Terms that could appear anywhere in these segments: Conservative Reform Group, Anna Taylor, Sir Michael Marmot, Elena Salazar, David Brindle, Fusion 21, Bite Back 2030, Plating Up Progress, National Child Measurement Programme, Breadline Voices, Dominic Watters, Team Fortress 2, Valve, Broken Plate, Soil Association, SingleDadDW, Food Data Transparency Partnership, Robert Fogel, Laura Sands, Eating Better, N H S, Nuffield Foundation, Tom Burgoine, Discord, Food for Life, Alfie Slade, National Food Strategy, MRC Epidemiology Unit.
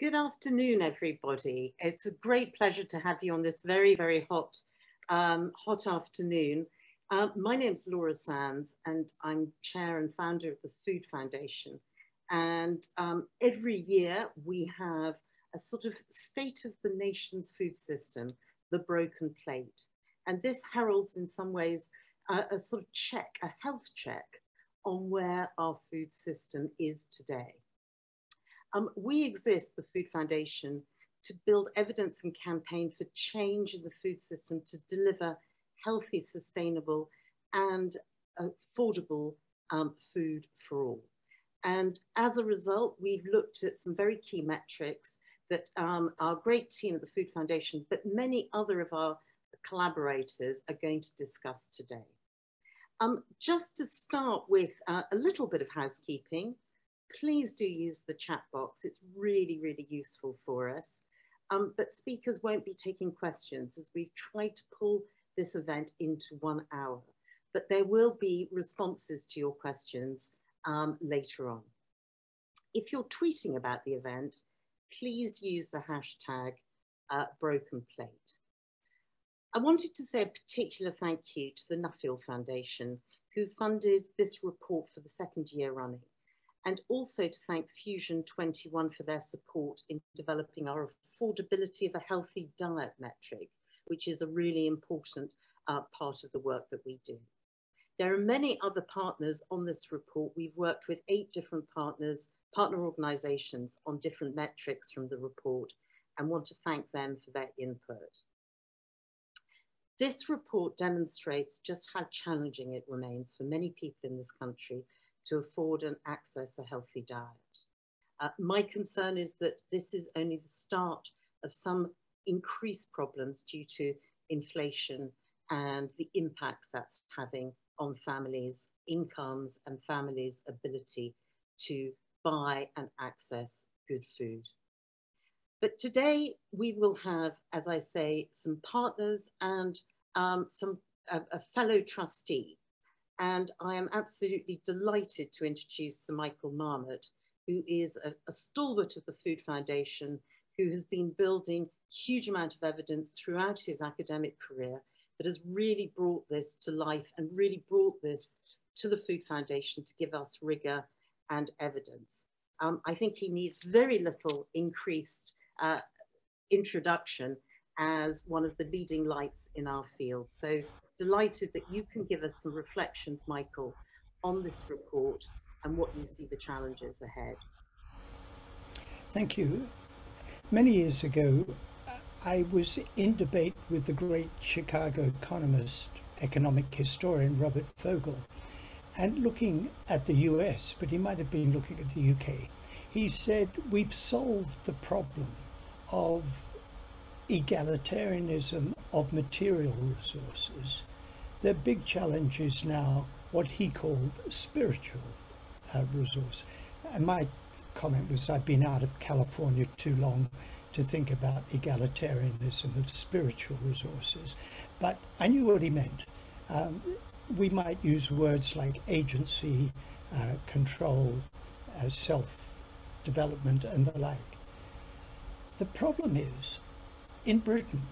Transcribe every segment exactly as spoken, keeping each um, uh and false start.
Good afternoon, everybody. It's a great pleasure to have you on this very, very hot, um, hot afternoon. Uh, my name's Laura Sands, and I'm chair and founder of the Food Foundation. And um, every year we have a sort of state of the nation's food system, the Broken Plate. And this heralds in some ways uh, a sort of check, a health check on where our food system is today. Um, we exist, the Food Foundation, to build evidence and campaign for change in the food system to deliver healthy, sustainable and affordable um, food for all. And as a result, we've looked at some very key metrics that um, our great team at the Food Foundation, but many other of our collaborators are going to discuss today. Um, just to start with uh, a little bit of housekeeping, please do use the chat box. It's really, really useful for us. Um, but speakers won't be taking questions as we've tried to pull this event into one hour. But there will be responses to your questions um, later on. If you're tweeting about the event, please use the hashtag uh, Broken Plate. I wanted to say a particular thank you to the Nuffield Foundation, who funded this report for the second year running, and also to thank Fusion twenty-one for their support in developing our affordability of a healthy diet metric, which is a really important uh, part of the work that we do. There are many other partners on this report. We've worked with eight different partners, partner organisations on different metrics from the report, and want to thank them for their input. This report demonstrates just how challenging it remains for many people in this country to afford and access a healthy diet. Uh, my concern is that this is only the start of some increased problems due to inflation and the impacts that's having on families' incomes and families' ability to buy and access good food. But today we will have, as I say, some partners and um, some a, a fellow trustee. And I am absolutely delighted to introduce Sir Michael Marmot, who is a, a stalwart of the Food Foundation, who has been building huge amount of evidence throughout his academic career, but has really brought this to life and really brought this to the Food Foundation to give us rigour and evidence. Um, I think he needs very little increased uh, introduction as one of the leading lights in our field. So delighted that you can give us some reflections, Michael, on this report and what you see the challenges ahead. Thank you. Many years ago, I was in debate with the great Chicago economist, economic historian, Robert Fogel, and looking at the U S, but he might have been looking at the U K. He said, we've solved the problem of egalitarianism of material resources. The big challenge is now what he called spiritual uh, resource. And my comment was, I've been out of California too long to think about egalitarianism of spiritual resources, but I knew what he meant. Um, we might use words like agency, uh, control, uh, self-development and the like. The problem is, in Britain,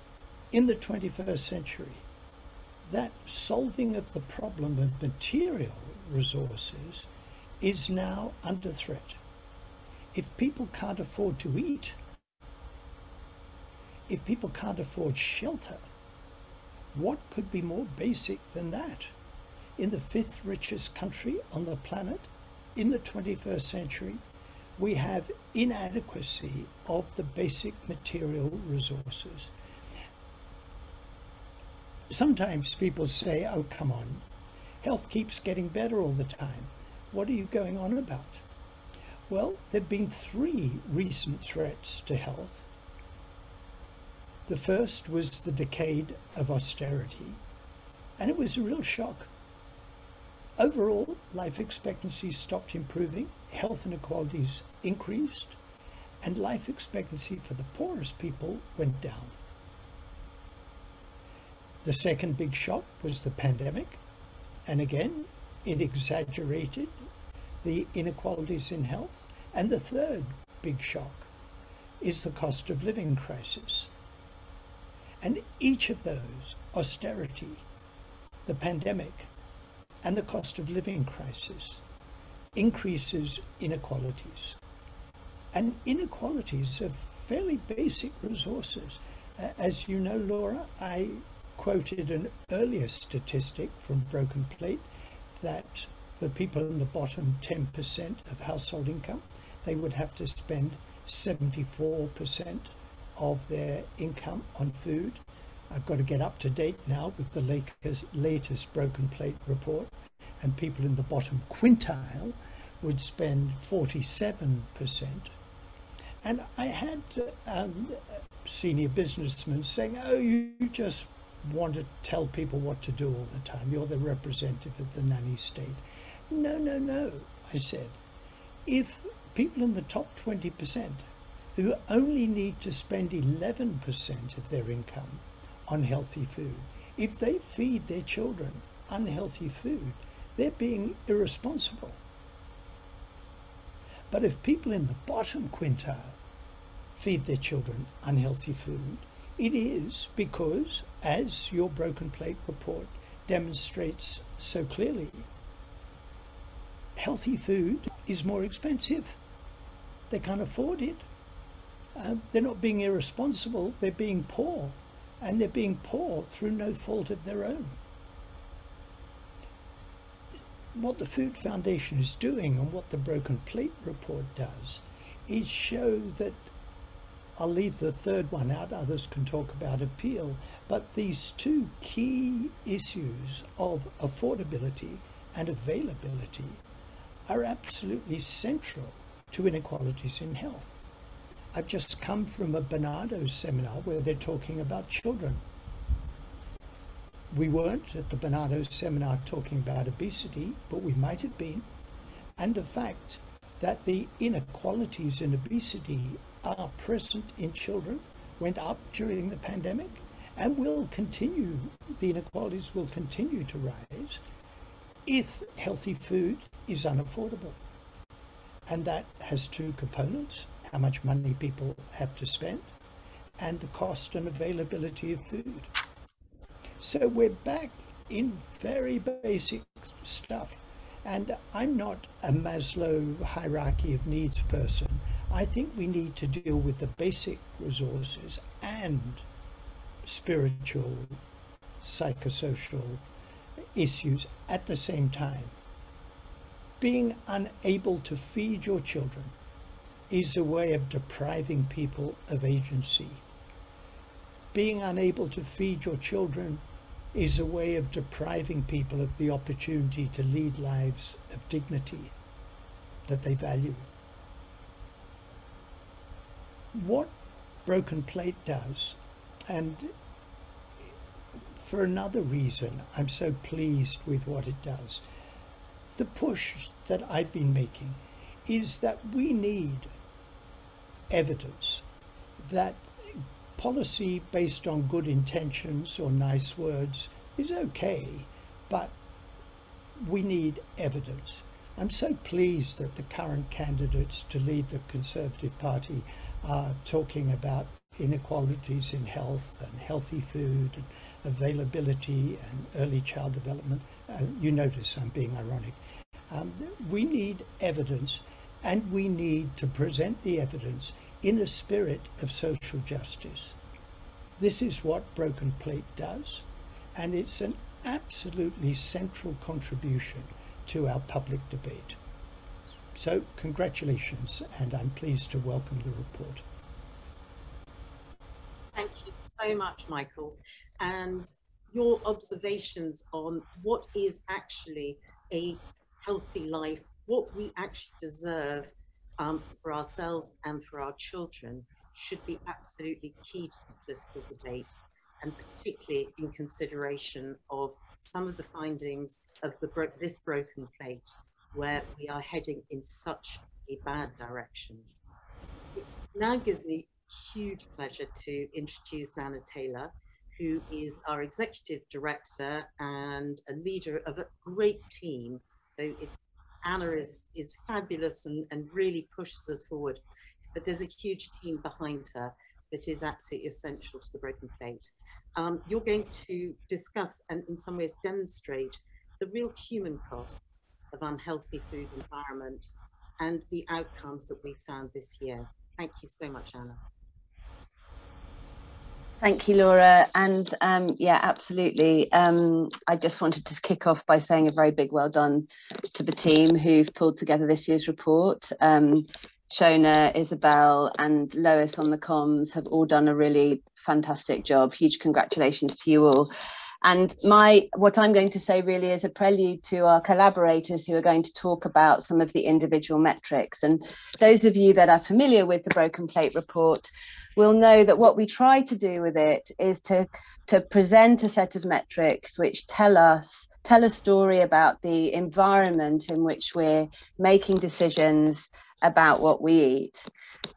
in the twenty-first century, that solving of the problem of material resources is now under threat. If people can't afford to eat, if people can't afford shelter, what could be more basic than that? In the fifth richest country on the planet, in the twenty-first century, we have inadequacy of the basic material resources. Sometimes people say, oh, come on, health keeps getting better all the time. What are you going on about? Well, there have been three recent threats to health. The first was the decade of austerity, and it was a real shock. Overall, life expectancy stopped improving, health inequalities increased, and life expectancy for the poorest people went down. The second big shock was the pandemic, and again, it exaggerated the inequalities in health. And the third big shock is the cost of living crisis. And each of those, austerity, the pandemic, and the cost of living crisis, increases inequalities. And inequalities are fairly basic resources. As you know, Laura, I quoted an earlier statistic from Broken Plate that the people in the bottom ten percent of household income, they would have to spend seventy-four percent of their income on food. I've got to get up to date now with the latest Broken Plate report, and people in the bottom quintile would spend forty-seven percent. And I had um, senior businessmen saying, oh, you just want to tell people what to do all the time. You're the representative of the nanny state. No, no, no, I said. If people in the top twenty percent who only need to spend eleven percent of their income on healthy food, if they feed their children unhealthy food, they're being irresponsible. But if people in the bottom quintile feed their children unhealthy food, it is because, as your Broken Plate report demonstrates so clearly, healthy food is more expensive. They can't afford it. Uh, they're not being irresponsible, they're being poor. And they're being poor through no fault of their own. What the Food Foundation is doing, and what the Broken Plate report does, is show that, I'll leave the third one out, others can talk about appeal, but these two key issues of affordability and availability are absolutely central to inequalities in health. I've just come from a Barnardo seminar where they're talking about children. We weren't at the Barnardo seminar talking about obesity, but we might have been. And the fact that the inequalities in obesity are present in children went up during the pandemic and will continue, the inequalities will continue to rise if healthy food is unaffordable. And that has two components: how much money people have to spend, and the cost and availability of food. So we're back in very basic stuff. And I'm not a Maslow hierarchy of needs person. I think we need to deal with the basic resources and spiritual, psychosocial issues at the same time. Being unable to feed your children is a way of depriving people of agency. Being unable to feed your children is a way of depriving people of the opportunity to lead lives of dignity that they value. What Broken Plate does, and for another reason I'm so pleased with what it does, the push that I've been making is that we need evidence that policy based on good intentions or nice words is okay, but we need evidence. I'm so pleased that the current candidates to lead the Conservative Party are talking about inequalities in health and healthy food and availability and early child development. Uh, you notice I'm being ironic. Um, we need evidence, and we need to present the evidence in a spirit of social justice. This is what Broken Plate does, and it's an absolutely central contribution to our public debate. So congratulations, and I'm pleased to welcome the report. Thank you so much, Michael, and your observations on what is actually a healthy life, what we actually deserve um, for ourselves and for our children, should be absolutely key to the political debate, and particularly in consideration of some of the findings of the bro this Broken Plate, where we are heading in such a bad direction. It now gives me huge pleasure to introduce Anna Taylor, who is our Executive Director and a leader of a great team. So it's, Anna is, is fabulous and, and really pushes us forward but there's a huge team behind her that is absolutely essential to the Broken Plate. Um, you're going to discuss and in some ways demonstrate the real human costs of unhealthy food environment and the outcomes that we found this year. Thank you so much, Anna. Thank you, Laura. And um, yeah, absolutely. Um, I just wanted to kick off by saying a very big well done to the team who've pulled together this year's report. Um, Shona, Isabel and Lois on the comms have all done a really fantastic job. Huge congratulations to you all. And my, what I'm going to say really is a prelude to our collaborators who are going to talk about some of the individual metrics. And those of you that are familiar with the Broken Plate report will know that what we try to do with it is to, to present a set of metrics which tell us, tell a story about the environment in which we're making decisions about what we eat,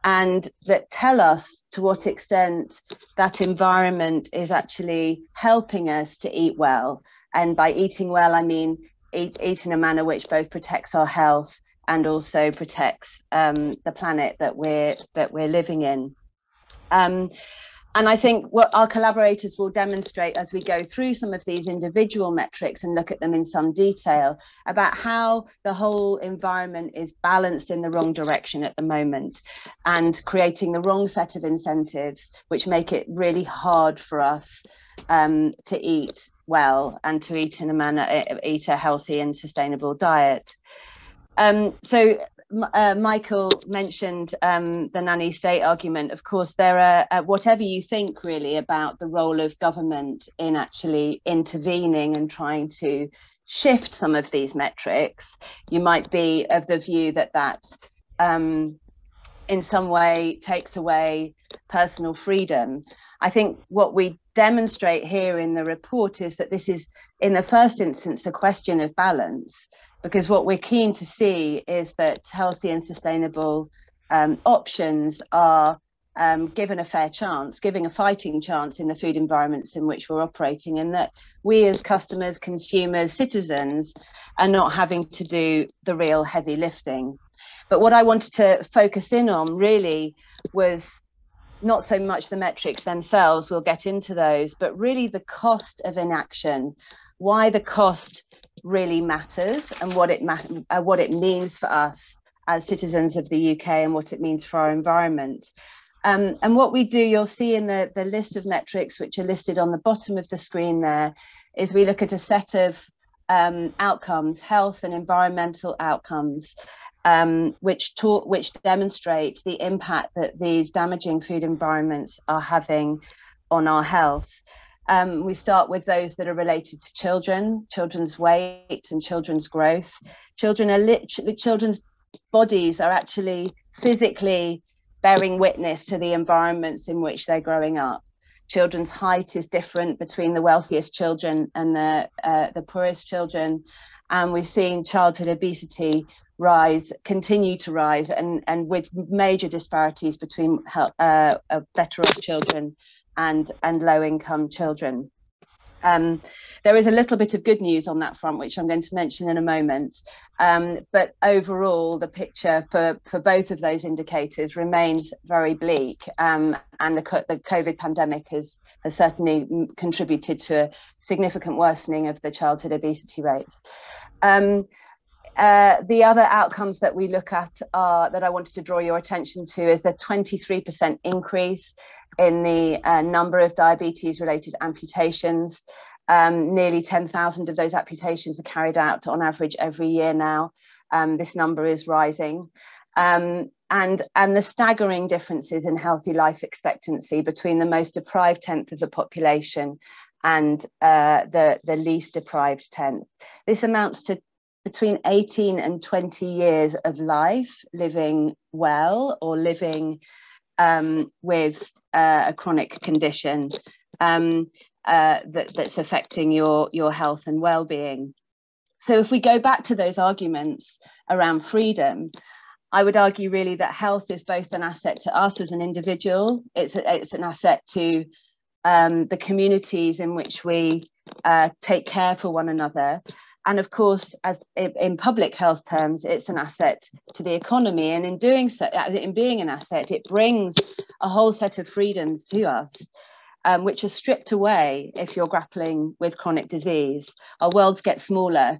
and that tell us to what extent that environment is actually helping us to eat well. And by eating well, I mean eat, eat in a manner which both protects our health and also protects um, the planet that we're, that we're living in. Um, and I think what our collaborators will demonstrate as we go through some of these individual metrics and look at them in some detail about how the whole environment is balanced in the wrong direction at the moment and creating the wrong set of incentives, which make it really hard for us um, to eat well and to eat in a manner, eat a healthy and sustainable diet. Um, so Uh, Michael mentioned um, the nanny state argument. Of course, there are uh, whatever you think really about the role of government in actually intervening and trying to shift some of these metrics, you might be of the view that that um, in some way takes away personal freedom. I think what we demonstrate here in the report is that this is, in the first instance, a question of balance, because what we're keen to see is that healthy and sustainable um, options are um, given a fair chance, giving a fighting chance in the food environments in which we're operating, and that we as customers, consumers, citizens are not having to do the real heavy lifting. But what I wanted to focus in on really was not so much the metrics themselves, we'll get into those, but really the cost of inaction, why the cost really matters and what it, ma uh, what it means for us as citizens of the U K and what it means for our environment. Um, and what we do, you'll see in the, the list of metrics which are listed on the bottom of the screen there, is we look at a set of um, outcomes, health and environmental outcomes, Um, which, talk, which demonstrate the impact that these damaging food environments are having on our health. Um, we start with those that are related to children, children's weight and children's growth. Children are literally, children's bodies are actually physically bearing witness to the environments in which they're growing up. Children's height is different between the wealthiest children and the, uh, the poorest children. And we've seen childhood obesity rise, continue to rise, and, and with major disparities between health, uh, better off children and, and low income children. Um, there is a little bit of good news on that front, which I'm going to mention in a moment. Um, but overall, the picture for, for both of those indicators remains very bleak. Um, and the, the COVID pandemic has, has certainly contributed to a significant worsening of the childhood obesity rates. Um, Uh, the other outcomes that we look at are, that I wanted to draw your attention to, is the twenty-three percent increase in the uh, number of diabetes related amputations. Um, nearly ten thousand of those amputations are carried out on average every year now. Um, this number is rising. Um, and, and the staggering differences in healthy life expectancy between the most deprived tenth of the population and uh, the, the least deprived tenth. This amounts to between eighteen and twenty years of life living well or living um, with uh, a chronic condition um, uh, that, that's affecting your, your health and well-being. So if we go back to those arguments around freedom, I would argue really that health is both an asset to us as an individual, it's, a, it's an asset to um, the communities in which we uh, take care for one another, And of course, as in public health terms, it's an asset to the economy. And in doing so, in being an asset, it brings a whole set of freedoms to us, um, which are stripped away if you're grappling with chronic disease. Our worlds get smaller.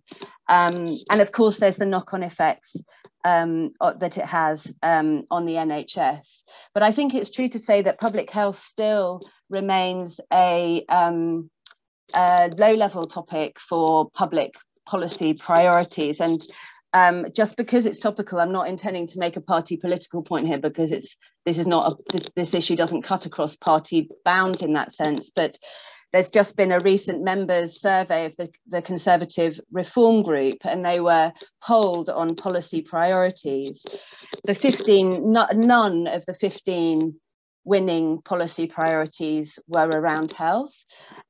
Um, and of course, there's the knock-on effects um, that it has um, on the N H S. But I think it's true to say that public health still remains a um, uh, low-level topic for public policy priorities, and um, just because it's topical, I'm not intending to make a party political point here, because it's this is not a, this, this issue doesn't cut across party bounds in that sense. But there's just been a recent members survey of the, the Conservative Reform Group, and they were polled on policy priorities. The fifteen, no, none of the fifteen winning policy priorities were around health.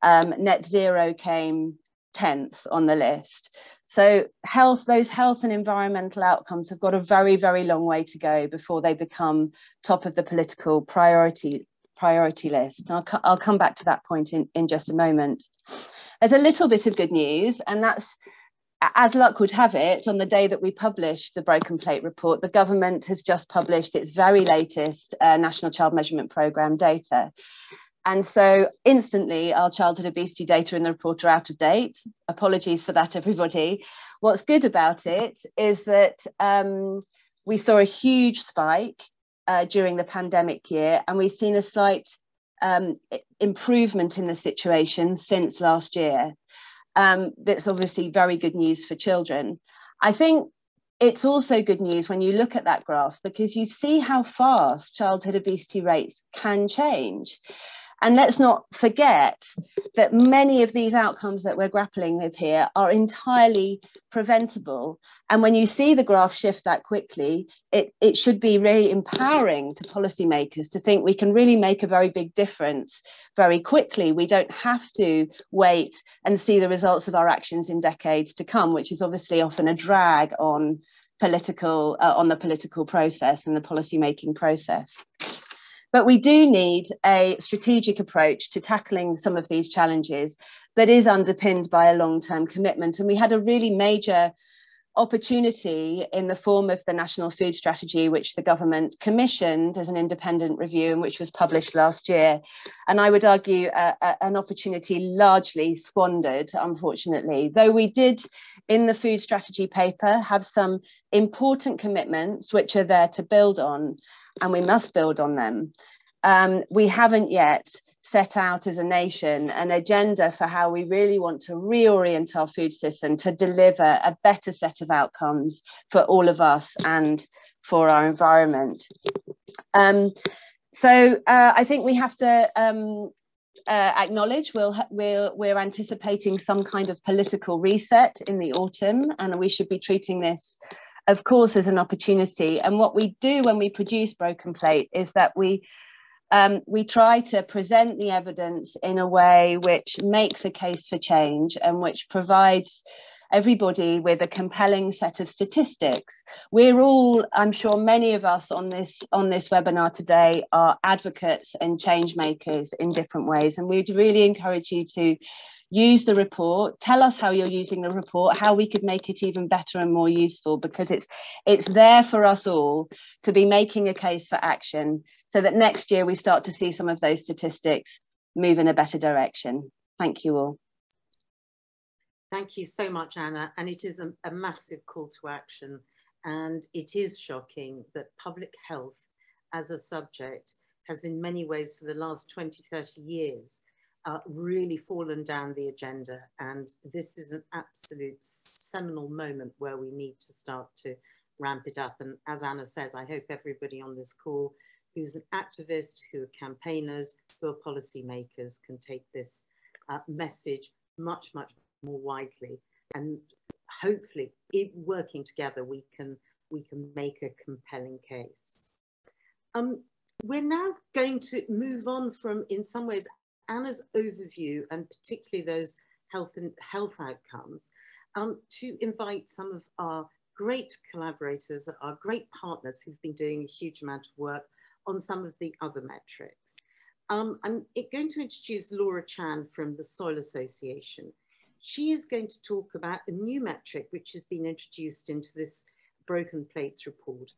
Um, net zero came tenth on the list. So health, those health and environmental outcomes have got a very, very long way to go before they become top of the political priority priority list. And I'll, I'll come back to that point in, in just a moment. There's a little bit of good news, and that's, as luck would have it, on the day that we published the Broken Plate report, the government has just published its very latest uh, National Child Measurement Programme data. And so instantly our childhood obesity data in the report are out of date. Apologies for that, everybody. What's good about it is that um, we saw a huge spike uh, during the pandemic year, and we've seen a slight um, improvement in the situation since last year. Um, that's obviously very good news for children. I think it's also good news when you look at that graph, because you see how fast childhood obesity rates can change. And let's not forget that many of these outcomes that we're grappling with here are entirely preventable. And when you see the graph shift that quickly, it, it should be really empowering to policymakers to think we can really make a very big difference very quickly. We don't have to wait and see the results of our actions in decades to come, which is obviously often a drag on political, uh, on the political process and the policymaking process. But we do need a strategic approach to tackling some of these challenges that is underpinned by a long-term commitment. And we had a really major opportunity in the form of the National Food Strategy, which the government commissioned as an independent review and which was published last year. And I would argue a, a, an opportunity largely squandered, unfortunately, though we did in the Food Strategy paper have some important commitments which are there to build on. And we must build on them. Um, we haven't yet set out as a nation an agenda for how we really want to reorient our food system to deliver a better set of outcomes for all of us and for our environment. Um, so uh, I think we have to um, uh, acknowledge we'll, we'll, we're anticipating some kind of political reset in the autumn, and we should be treating this, of course, as an opportunity. And what we do when we produce Broken Plate is that we um, we try to present the evidence in a way which makes a case for change and which provides everybody with a compelling set of statistics. We're all, I'm sure many of us on this, on this webinar today, are advocates and change makers in different ways. And we'd really encourage you to use the report, tell us how you're using the report, how we could make it even better and more useful, because it's, it's there for us all to be making a case for action so that next year we start to see some of those statistics move in a better direction. Thank you all. Thank you so much, Anna, and it is a, a massive call to action, and it is shocking that public health as a subject has in many ways for the last twenty, thirty years uh, really fallen down the agenda, and this is an absolute seminal moment where we need to start to ramp it up. And as Anna says, I hope everybody on this call who's an activist, who are campaigners, who are policymakers can take this uh, message much, much more widely, and hopefully it, working together we can we can make a compelling case. Um, we're now going to move on from, in some ways, Anna's overview and particularly those health and health outcomes um, to invite some of our great collaborators, our great partners who've been doing a huge amount of work on some of the other metrics. Um, I'm going to introduce Laura Chan from the Soil Association. She is going to talk about a new metric which has been introduced into this Broken Plates report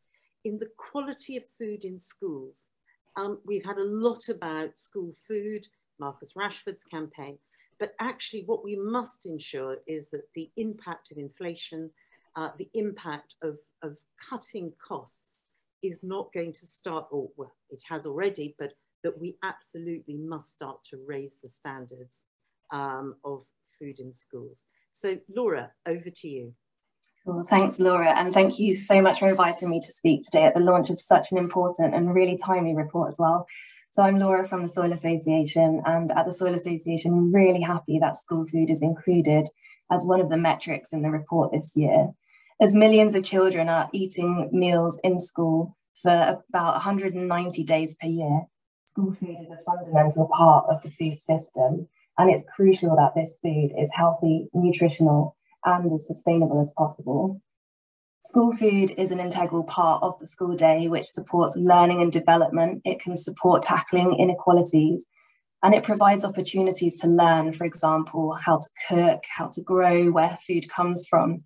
in the quality of food in schools. Um, we've had a lot about school food, Marcus Rashford's campaign, but actually what we must ensure is that the impact of inflation, uh, the impact of, of cutting costs is not going to start, or well, it has already, but that we absolutely must start to raise the standards um, of food in schools. So Laura, over to you. Well, thanks, Laura, and thank you so much for inviting me to speak today at the launch of such an important and really timely report as well. So I'm Laura from the Soil Association, and at the Soil Association, we're really happy that school food is included as one of the metrics in the report this year. As millions of children are eating meals in school for about one hundred ninety days per year, school food is a fundamental part of the food system, and it's crucial that this food is healthy, nutritional, and as sustainable as possible. School food is an integral part of the school day which supports learning and development. It can support tackling inequalities, and it provides opportunities to learn, for example, how to cook, how to grow, where food comes from.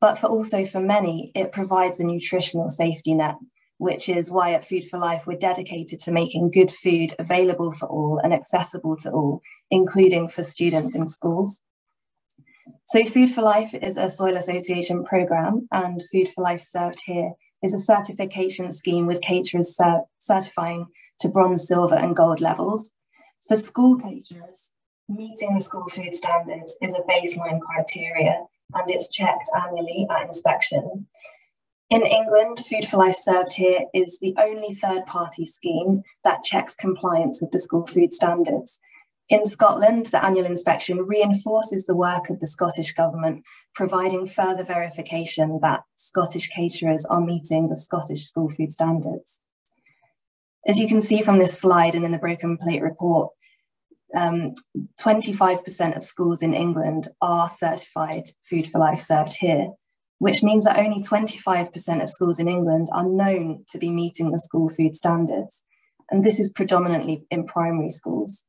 But for also for many, it provides a nutritional safety net, which is why at Food for Life we're dedicated to making good food available for all and accessible to all, including for students in schools. So Food for Life is a Soil Association programme, and Food for Life Served Here is a certification scheme with caterers cert certifying to bronze, silver and gold levels. For school caterers, meeting the school food standards is a baseline criteria, and it's checked annually at inspection. In England, Food for Life Served Here is the only third-party scheme that checks compliance with the school food standards. In Scotland, the annual inspection reinforces the work of the Scottish Government, providing further verification that Scottish caterers are meeting the Scottish school food standards. As you can see from this slide and in the Broken Plate report, um, twenty-five percent of schools in England are certified Food for Life Served Here, which means that only twenty-five percent of schools in England are known to be meeting the school food standards, and this is predominantly in primary schools.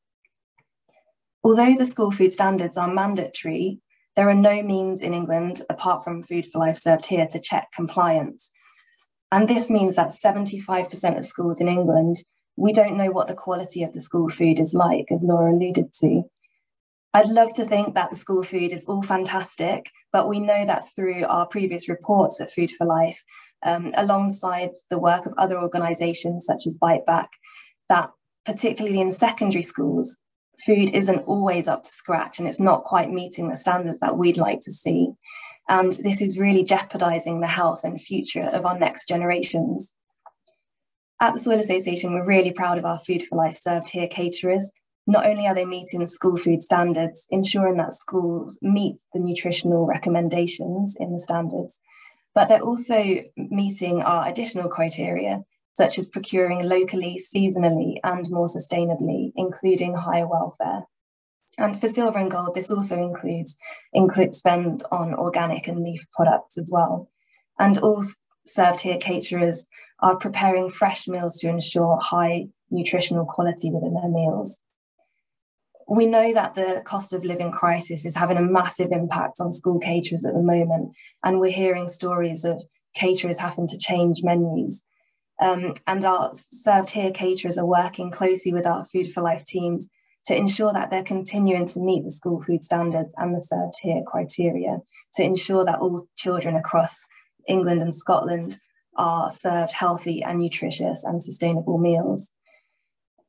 Although the school food standards are mandatory, there are no means in England, apart from Food for Life Served Here, to check compliance. And this means that seventy-five percent of schools in England, we don't know what the quality of the school food is like, as Laura alluded to. I'd love to think that the school food is all fantastic, but we know that through our previous reports at Food for Life, um, alongside the work of other organisations such as Bite Back, that particularly in secondary schools, food isn't always up to scratch, and it's not quite meeting the standards that we'd like to see. And this is really jeopardising the health and future of our next generations. At the Soil Association, we're really proud of our Food for Life Served Here caterers. Not only are they meeting the school food standards, ensuring that schools meet the nutritional recommendations in the standards, but they're also meeting our additional criteria, such as procuring locally, seasonally, and more sustainably, including higher welfare. And for silver and gold, this also includes include spend on organic and leaf products as well. And all Served Here caterers are preparing fresh meals to ensure high nutritional quality within their meals. We know that the cost of living crisis is having a massive impact on school caterers at the moment, and we're hearing stories of caterers having to change menus. Um, and our Served Here caterers are working closely with our Food for Life teams to ensure that they're continuing to meet the school food standards and the Served Here criteria to ensure that all children across England and Scotland are served healthy and nutritious and sustainable meals.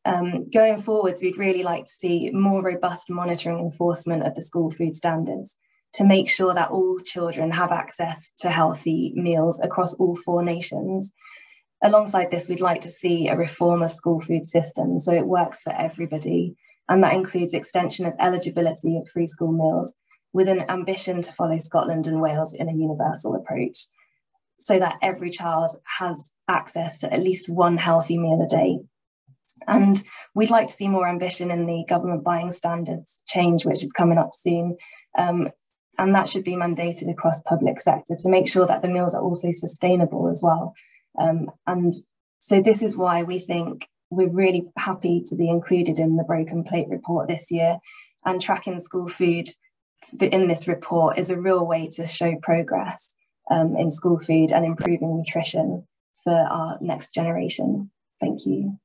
Um, going forwards, we'd really like to see more robust monitoring and enforcement of the school food standards to make sure that all children have access to healthy meals across all four nations. Alongside this, we'd like to see a reform of school food systems so it works for everybody, and that includes extension of eligibility of free school meals with an ambition to follow Scotland and Wales in a universal approach so that every child has access to at least one healthy meal a day. And we'd like to see more ambition in the government buying standards change, which is coming up soon, um, and that should be mandated across public sector to make sure that the meals are also sustainable as well. Um, and so this is why we think we're really happy to be included in the Broken Plate report this year, and tracking school food the, in this report is a real way to show progress um, in school food and improving nutrition for our next generation. Thank you.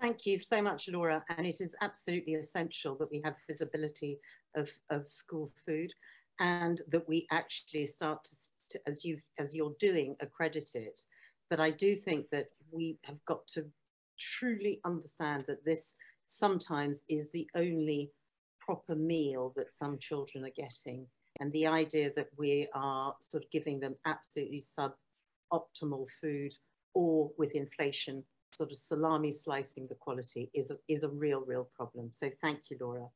Thank you so much, Laura, and it is absolutely essential that we have visibility of, of school food, and that we actually start to, to as, you've, as you're doing, accredit it. But I do think that we have got to truly understand that this sometimes is the only proper meal that some children are getting. And the idea that we are sort of giving them absolutely sub-optimal food, or with inflation, sort of salami slicing the quality, is a, is a real, real problem. So thank you, Laura.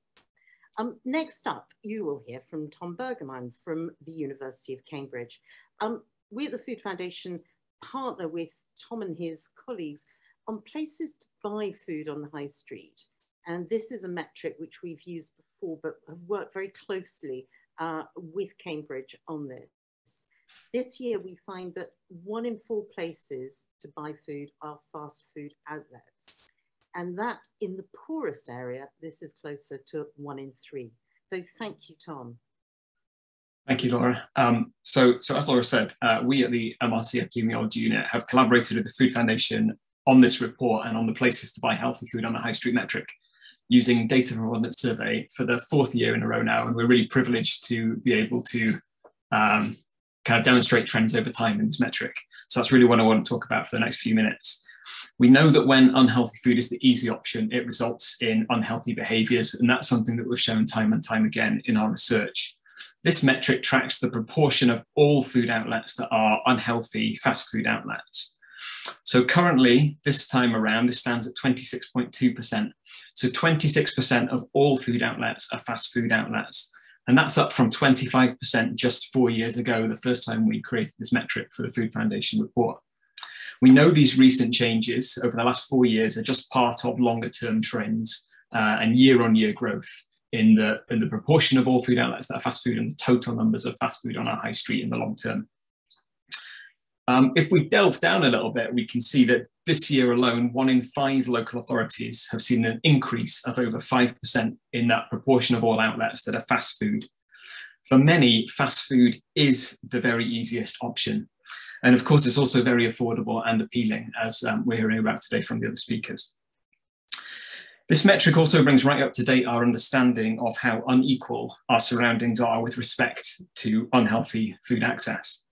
Um, next up, you will hear from Tom Burgoine from the University of Cambridge. Um, we at the Food Foundation partner with Tom and his colleagues on places to buy food on the high street. And this is a metric which we've used before, but have worked very closely uh, with Cambridge on this. This year, we find that one in four places to buy food are fast food outlets. And that in the poorest area, this is closer to one in three. So thank you, Tom. Thank you, Laura. Um, so, so as Laura said, uh, we at the M R C Epidemiology Unit have collaborated with the Food Foundation on this report and on the places to buy healthy food on the high street metric, using data from abundance survey for the fourth year in a row now. And we're really privileged to be able to um, kind of demonstrate trends over time in this metric. So that's really what I want to talk about for the next few minutes. We know that when unhealthy food is the easy option, it results in unhealthy behaviours, and that's something that we've shown time and time again in our research. This metric tracks the proportion of all food outlets that are unhealthy fast food outlets. So currently, this time around, this stands at twenty-six point two percent. So twenty-six percent of all food outlets are fast food outlets. And that's up from twenty-five percent just four years ago, the first time we created this metric for the Food Foundation report. We know these recent changes over the last four years are just part of longer term trends uh, and year on year growth in the, in the proportion of all food outlets that are fast food and the total numbers of fast food on our high street in the long term. Um, if we delve down a little bit, we can see that this year alone, one in five local authorities have seen an increase of over five percent in that proportion of all outlets that are fast food. For many, fast food is the very easiest option. And of course, it's also very affordable and appealing, as um, we're hearing about today from the other speakers. This metric also brings right up to date our understanding of how unequal our surroundings are with respect to unhealthy food access.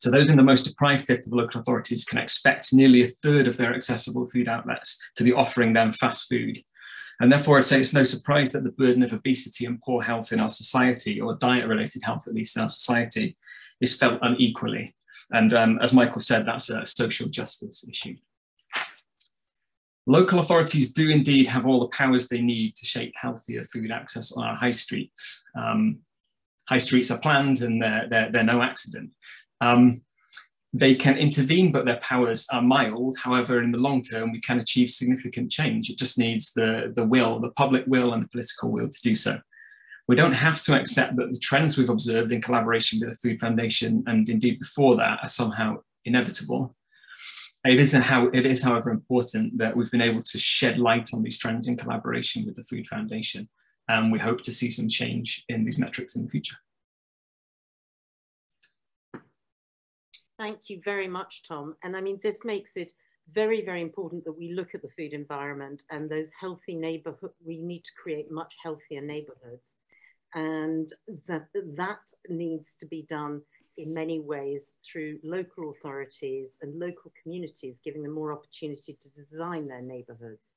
So those in the most deprived fifth of local authorities can expect nearly a third of their accessible food outlets to be offering them fast food. And therefore, I say it's no surprise that the burden of obesity and poor health in our society, or diet-related health at least in our society, is felt unequally. And um, as Michael said, that's a social justice issue. Local authorities do indeed have all the powers they need to shape healthier food access on our high streets. Um, high streets are planned and they're, they're, they're no accident. Um, they can intervene, but their powers are mild. However, in the long term, we can achieve significant change. It just needs the, the will, the public will and the political will to do so. We don't have to accept that the trends we've observed in collaboration with the Food Foundation and indeed before that are somehow inevitable. It is, how, it is, however, important that we've been able to shed light on these trends in collaboration with the Food Foundation. And we hope to see some change in these metrics in the future. Thank you very much, Tom. And I mean, this makes it very, very important that we look at the food environment and those healthy neighborhoods. We need to create much healthier neighborhoods. And that, that needs to be done in many ways through local authorities and local communities, giving them more opportunity to design their neighborhoods.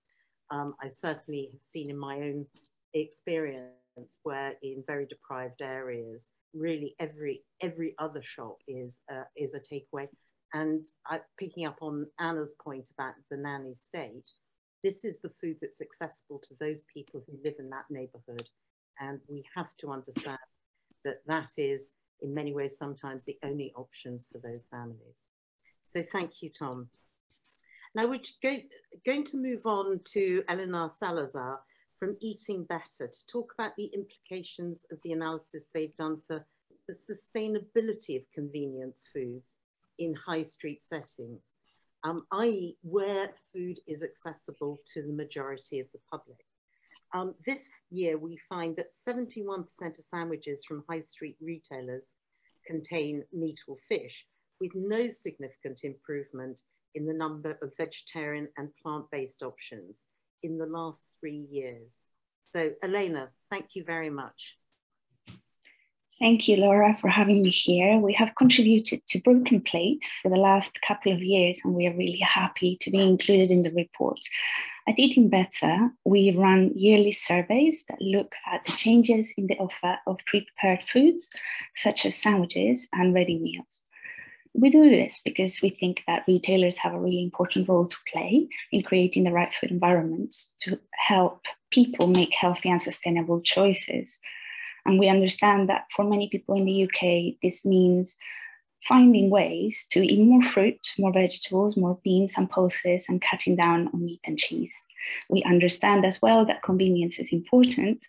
Um, I certainly have seen in my own experience where in very deprived areas, really every every other shop is uh, is a takeaway. And I, picking up on Anna's point about the nanny state, this is the food that's accessible to those people who live in that neighborhood, and we have to understand that that is in many ways sometimes the only options for those families. So thank you, Tom. Now we're go, going to move on to Elena Salazar from Eating Better to talk about the implications of the analysis they've done for the sustainability of convenience foods in high street settings, um, that is where food is accessible to the majority of the public. Um, this year, we find that seventy-one percent of sandwiches from high street retailers contain meat or fish, with no significant improvement in the number of vegetarian and plant-based options in the last three years. So, Elena, thank you very much. Thank you, Laura, for having me here. We have contributed to Broken Plate for the last couple of years, and we are really happy to be included in the report. At Eating Better, we run yearly surveys that look at the changes in the offer of pre-prepared foods, such as sandwiches and ready meals. We do this because we think that retailers have a really important role to play in creating the right food environments to help people make healthy and sustainable choices. And we understand that for many people in the U K, this means finding ways to eat more fruit, more vegetables, more beans and pulses, and cutting down on meat and cheese. We understand as well that convenience is important,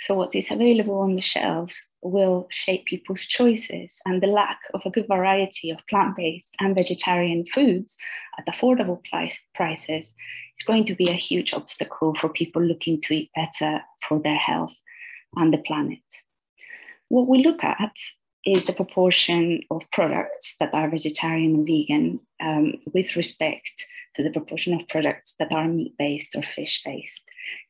so what is available on the shelves will shape people's choices, and the lack of a good variety of plant-based and vegetarian foods at affordable prices is going to be a huge obstacle for people looking to eat better for their health and the planet. What we look at is the proportion of products that are vegetarian and vegan um, with respect to the proportion of products that are meat-based or fish-based.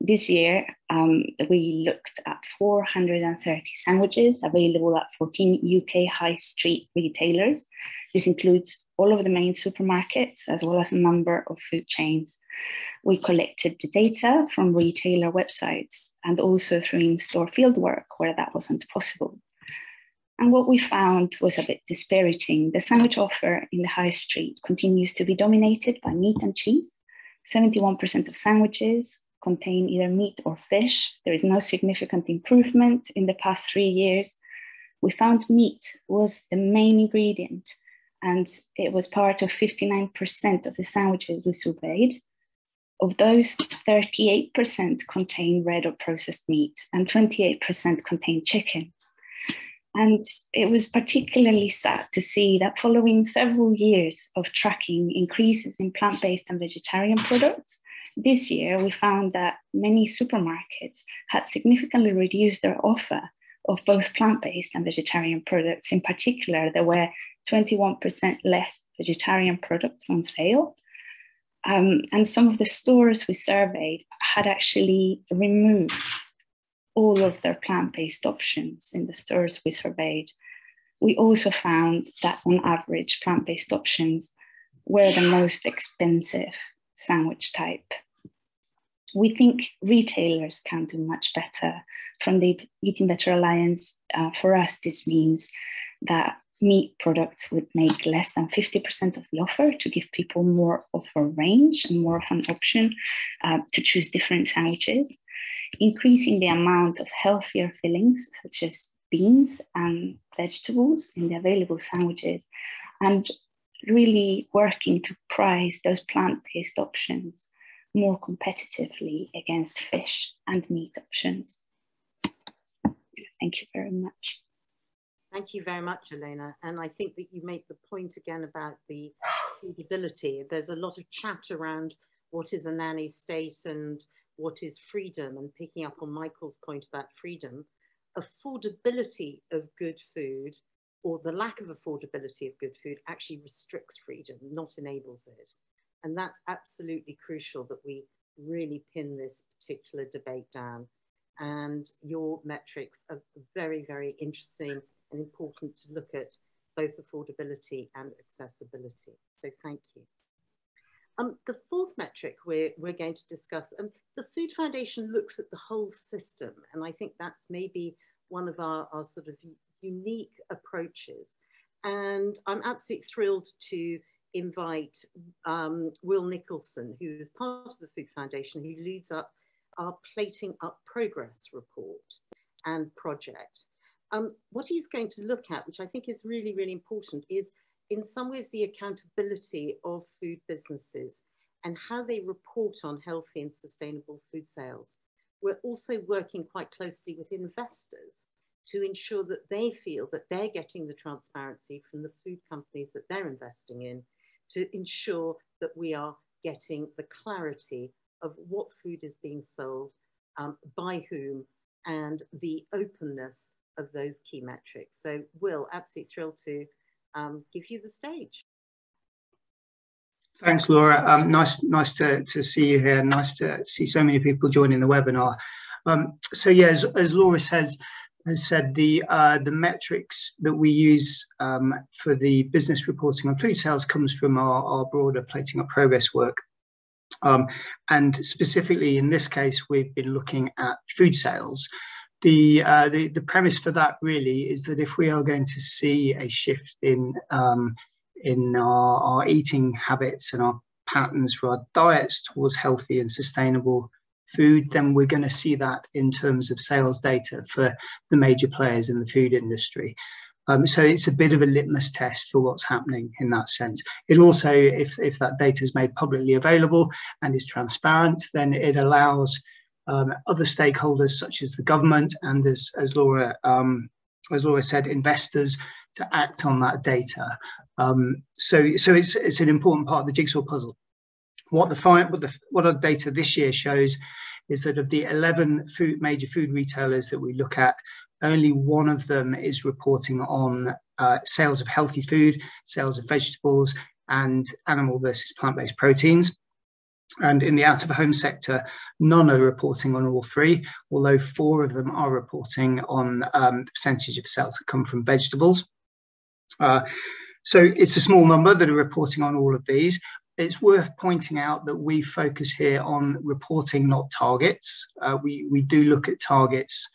This year, um, we looked at four hundred and thirty sandwiches available at fourteen U K high street retailers. This includes all of the main supermarkets, as well as a number of food chains. We collected the data from retailer websites and also through in-store fieldwork where that wasn't possible. And what we found was a bit dispiriting. The sandwich offer in the high street continues to be dominated by meat and cheese. seventy-one percent of sandwiches contain either meat or fish. There is no significant improvement in the past three years. We found meat was the main ingredient, and it was part of fifty-nine percent of the sandwiches we surveyed. Of those, thirty-eight percent contained red or processed meat, and twenty-eight percent contained chicken. And it was particularly sad to see that following several years of tracking increases in plant-based and vegetarian products, this year we found that many supermarkets had significantly reduced their offer of both plant-based and vegetarian products. In particular, there were twenty-one percent less vegetarian products on sale. Um, and some of the stores we surveyed had actually removed all of their plant-based options in the stores we surveyed. We also found that on average, plant-based options were the most expensive sandwich type. We think retailers can do much better. From the Eating Better Alliance, uh, for us, this means that meat products would make less than fifty percent of the offer to give people more of a range and more of an option uh, to choose different sandwiches. Increasing the amount of healthier fillings, such as beans and vegetables in the available sandwiches, and really working to price those plant-based options more competitively against fish and meat options. Thank you very much. Thank you very much, Elena. And I think that you make the point again about the feasibility. There's a lot of chat around what is a nanny state and what is freedom, and picking up on Michael's point about freedom, affordability of good food, or the lack of affordability of good food, actually restricts freedom, not enables it. And that's absolutely crucial that we really pin this particular debate down. And your metrics are very, very interesting and important to look at both affordability and accessibility. So thank you. Um, the fourth metric we're, we're going to discuss, um, the Food Foundation looks at the whole system, and I think that's maybe one of our, our sort of unique approaches. And I'm absolutely thrilled to invite um, Will Nicholson, who is part of the Food Foundation, who leads up our Plating Up Progress report and project. Um, what he's going to look at, which I think is really, really important, is in some ways the accountability of food businesses and how they report on healthy and sustainable food sales. We're also working quite closely with investors to ensure that they feel that they're getting the transparency from the food companies that they're investing in, to ensure that we are getting the clarity of what food is being sold, um, by whom, and the openness of those key metrics. So, Will, absolutely thrilled to um, give you the stage. Thanks, Laura. Um, nice, nice to, to see you here. Nice to see so many people joining the webinar. Um, so, yeah, as, as Laura says, has said, the uh, the metrics that we use um, for the business reporting on food sales comes from our, our broader Plating Up Progress work. Um, and specifically in this case, we've been looking at food sales. The, uh, the, the premise for that really is that if we are going to see a shift in, um, in our, our eating habits and our patterns for our diets towards healthy and sustainable food, then we're going to see that in terms of sales data for the major players in the food industry. Um, so it's a bit of a litmus test for what's happening in that sense. It also, if, if that data is made publicly available and is transparent, then it allows um, other stakeholders such as the government and, as, as, Laura, um, as Laura said, investors to act on that data. Um, so so it's, it's an important part of the jigsaw puzzle. What the, what the what our data this year shows is that of the eleven food, major food retailers that we look at, only one of them is reporting on uh, sales of healthy food, sales of vegetables, and animal versus plant-based proteins. And in the out-of-home sector, none are reporting on all three, although four of them are reporting on um, the percentage of sales that come from vegetables. Uh, so it's a small number that are reporting on all of these. It's worth pointing out that we focus here on reporting, not targets. Uh, we, we do look at targets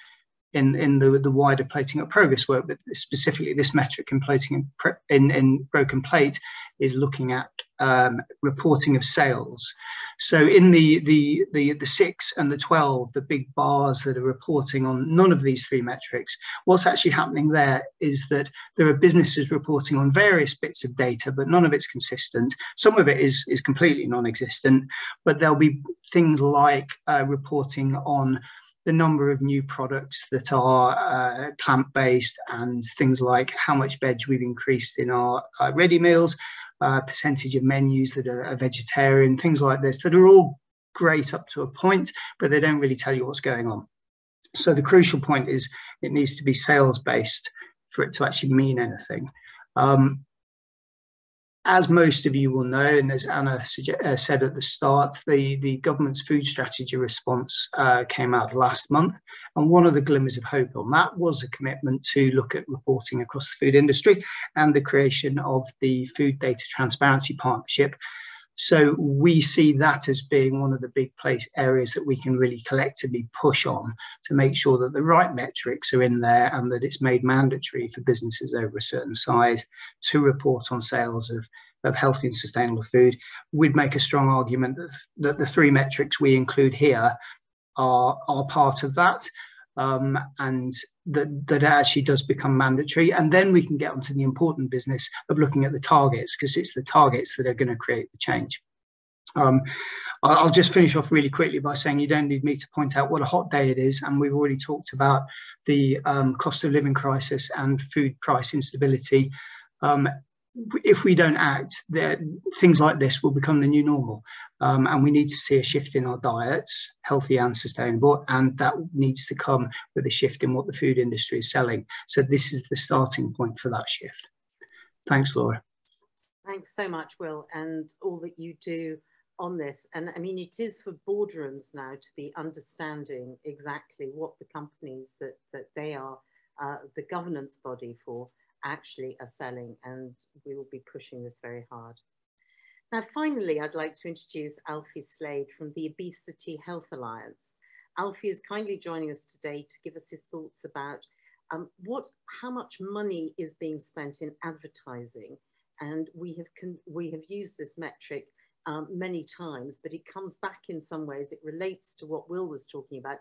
in, in the, the wider Plating Up Progress work, but specifically this metric in plating in, in Broken Plate is looking at um, reporting of sales. So in the, the, the, the six and the twelve, the big bars that are reporting on none of these three metrics, what's actually happening there is that there are businesses reporting on various bits of data, but none of it's consistent. Some of it is, is completely non-existent, but there'll be things like uh, reporting on the number of new products that are uh, plant-based, and things like how much veg we've increased in our uh, ready meals, uh, percentage of menus that are, are vegetarian, things like this, that are all great up to a point, but they don't really tell you what's going on. So the crucial point is it needs to be sales-based for it to actually mean anything. Um, As most of you will know, and as Anna uh, said at the start, the, the government's food strategy response uh, came out last month. And one of the glimmers of hope on that was a commitment to look at reporting across the food industry and the creation of the Food Data Transparency Partnership. So we see that as being one of the big place areas that we can really collectively push on to make sure that the right metrics are in there, and that it's made mandatory for businesses over a certain size to report on sales of, of healthy and sustainable food. We'd make a strong argument that, that the three metrics we include here are, are part of that, um, and that, that actually does become mandatory. And then we can get onto the important business of looking at the targets, because it's the targets that are going to create the change. Um, I'll just finish off really quickly by saying you don't need me to point out what a hot day it is. And we've already talked about the um, cost of living crisis and food price instability. Um, if we don't act, there, things like this will become the new normal. Um, and we need to see a shift in our diets, healthy and sustainable, and that needs to come with a shift in what the food industry is selling. So this is the starting point for that shift. Thanks, Laura. Thanks so much, Will, and all that you do on this. And I mean, it is for boardrooms now to be understanding exactly what the companies that, that they are uh, the governance body for actually are selling, and we will be pushing this very hard. Now, finally, I'd like to introduce Alfie Slade from the Obesity Health Alliance. Alfie is kindly joining us today to give us his thoughts about um, what, how much money is being spent in advertising. And we have, con we have used this metric um, many times, but it comes back in some ways. It relates to what Will was talking about.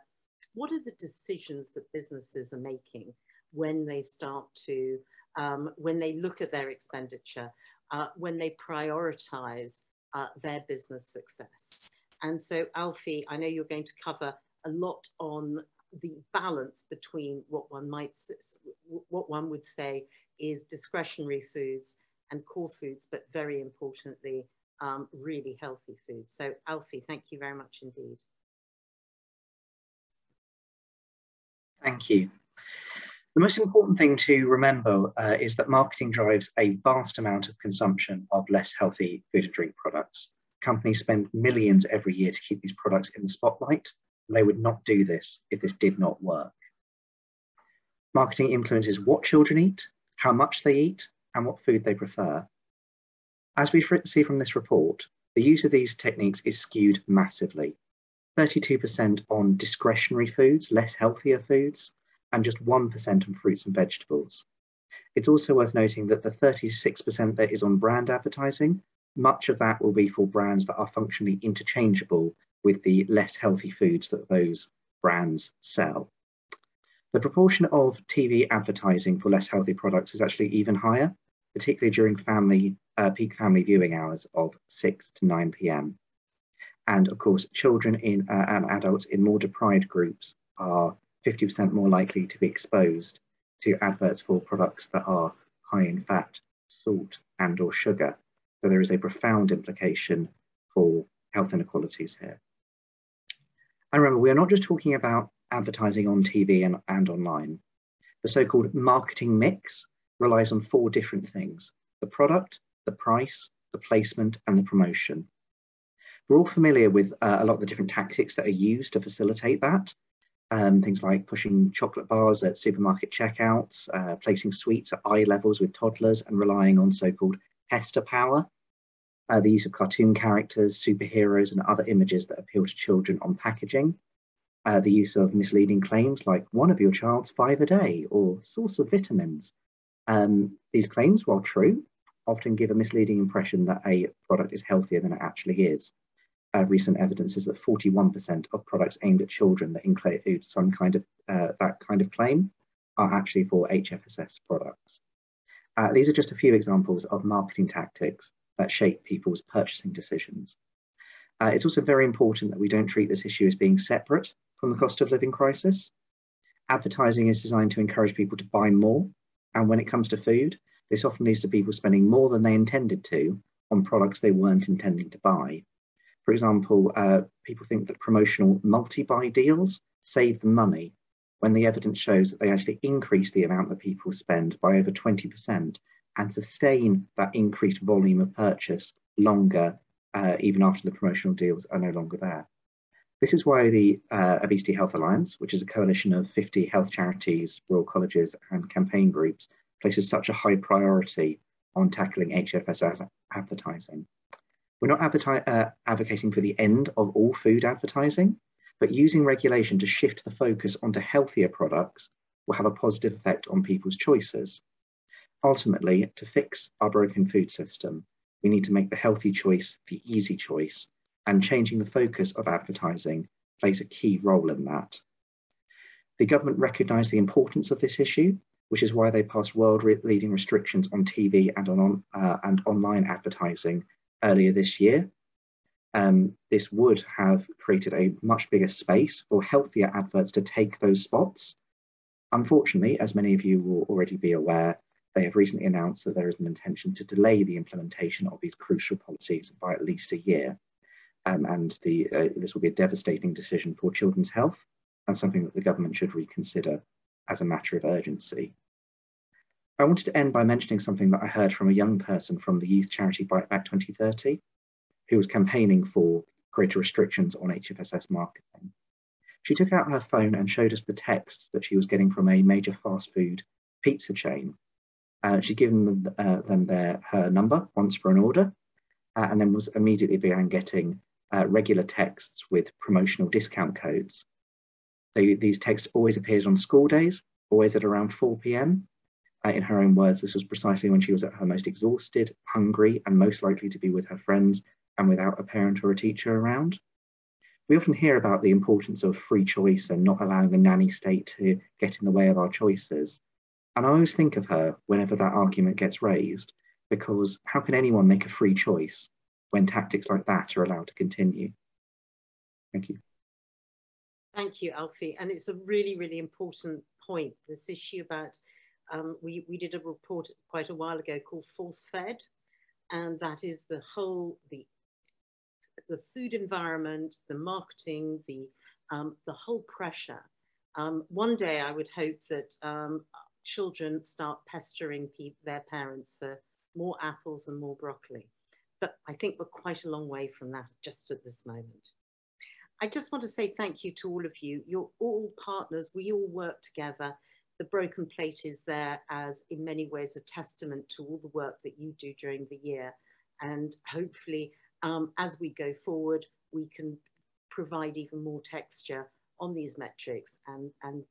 What are the decisions that businesses are making when they start to, um, when they look at their expenditure? Uh, when they prioritize uh, their business success. And so, Alfie, I know you're going to cover a lot on the balance between what one might, what one would say is discretionary foods and core foods, but very importantly, um, really healthy foods. So, Alfie, thank you very much indeed. Thank you. The most important thing to remember uh, is that marketing drives a vast amount of consumption of less healthy food and drink products. Companies spend millions every year to keep these products in the spotlight. They would not do this if this did not work. Marketing influences what children eat, how much they eat, and what food they prefer. As we see from this report, the use of these techniques is skewed massively. thirty-two percent on discretionary foods, less healthier foods, and just one percent on fruits and vegetables. It's also worth noting that the thirty-six percent that is on brand advertising, much of that will be for brands that are functionally interchangeable with the less healthy foods that those brands sell. The proportion of T V advertising for less healthy products is actually even higher, particularly during family, uh, peak family viewing hours of six to nine p m And of course, children in, uh, and adults in more deprived groups are fifty percent more likely to be exposed to adverts for products that are high in fat, salt, and or sugar. So there is a profound implication for health inequalities here. And remember, we are not just talking about advertising on T V and, and online. The so-called marketing mix relies on four different things: the product, the price, the placement, and the promotion. We're all familiar with uh, a lot of the different tactics that are used to facilitate that. Um, things like pushing chocolate bars at supermarket checkouts, uh, placing sweets at eye levels with toddlers, and relying on so-called tester power, uh, the use of cartoon characters, superheroes, and other images that appeal to children on packaging, uh, the use of misleading claims like one of your child's five a day or source of vitamins. Um, these claims, while true, often give a misleading impression that a product is healthier than it actually is. Uh, recent evidence is that forty-one percent of products aimed at children that include some kind of uh, that kind of claim are actually for H F S S products. Uh, these are just a few examples of marketing tactics that shape people's purchasing decisions. Uh, it's also very important that we don't treat this issue as being separate from the cost of living crisis. Advertising is designed to encourage people to buy more, and when it comes to food, this often leads to people spending more than they intended to on products they weren't intending to buy. For example, uh, people think that promotional multi-buy deals save them money, when the evidence shows that they actually increase the amount that people spend by over twenty percent and sustain that increased volume of purchase longer, uh, even after the promotional deals are no longer there. This is why the uh, Obesity Health Alliance, which is a coalition of fifty health charities, rural colleges, and campaign groups, places such a high priority on tackling H F S S advertising. We're not uh, advocating for the end of all food advertising, but using regulation to shift the focus onto healthier products will have a positive effect on people's choices. Ultimately, to fix our broken food system, we need to make the healthy choice the easy choice, and changing the focus of advertising plays a key role in that. The government recognised the importance of this issue, which is why they passed world-leading restrictions on T V and on uh, and online advertising earlier this year. Um, this would have created a much bigger space for healthier adverts to take those spots. Unfortunately, as many of you will already be aware, they have recently announced that there is an intention to delay the implementation of these crucial policies by at least a year. Um, and the, uh, this will be a devastating decision for children's health and something that the government should reconsider as a matter of urgency. I wanted to end by mentioning something that I heard from a young person from the youth charity Bite Back twenty thirty, who was campaigning for greater restrictions on H F S S marketing. She took out her phone and showed us the texts that she was getting from a major fast food pizza chain. Uh, she'd given them, uh, them their, her number once for an order, uh, and then was immediately began getting uh, regular texts with promotional discount codes. They, these texts always appeared on school days, always at around four p m Uh, in her own words, this was precisely when she was at her most exhausted, hungry, and most likely to be with her friends and without a parent or a teacher around. We often hear about the importance of free choice and not allowing the nanny state to get in the way of our choices. And I always think of her whenever that argument gets raised, because how can anyone make a free choice when tactics like that are allowed to continue? Thank you. Thank you, Alfie. And it's a really, really important point, this issue about Um, we, we did a report quite a while ago called Force Fed, and that is the whole, the, the food environment, the marketing, the, um, the whole pressure Um, one day I would hope that um, children start pestering pe their parents for more apples and more broccoli. But I think we're quite a long way from that just at this moment. I just want to say thank you to all of you. You're all partners. We all work together. The Broken Plate is there as in many ways a testament to all the work that you do during the year. And hopefully um, as we go forward, we can provide even more texture on these metrics and, and